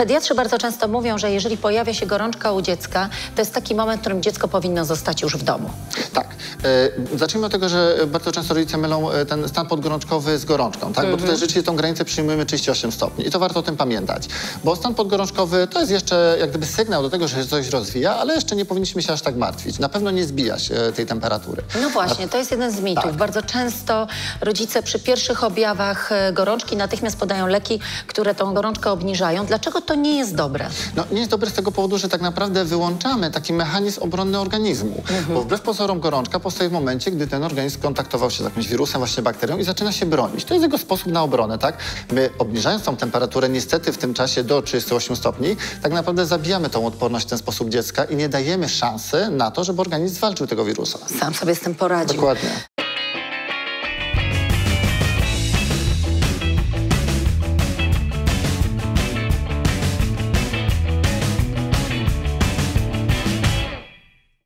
Pediatrzy bardzo często mówią, że jeżeli pojawia się gorączka u dziecka, to jest taki moment, w którym dziecko powinno zostać już w domu. Tak. Zacznijmy od tego, że bardzo często rodzice mylą ten stan podgorączkowy z gorączką, tak? Bo tutaj rzeczywiście tą granicę przyjmujemy 38 stopni i to warto o tym pamiętać. Bo stan podgorączkowy to jest jeszcze jak gdyby sygnał do tego, że się coś rozwija, ale jeszcze nie powinniśmy się aż tak martwić. Na pewno nie zbijać tej temperatury. No właśnie, to jest jeden z mitów. Tak. Bardzo często rodzice przy pierwszych objawach gorączki natychmiast podają leki, które tą gorączkę obniżają. Dlaczego to nie jest dobre? No, nie jest dobre z tego powodu, że tak naprawdę wyłączamy taki mechanizm obronny organizmu. Bo wbrew pozorom gorączka powstaje w momencie, gdy ten organizm skontaktował się z jakimś wirusem, właśnie bakterią i zaczyna się bronić. To jest jego sposób na obronę, tak? My obniżając tą temperaturę niestety w tym czasie do 38 stopni, tak naprawdę zabijamy tą odporność w ten sposób dziecka i nie dajemy szansy na to, żeby organizm zwalczył tego wirusa. Sam sobie z tym poradził. Dokładnie.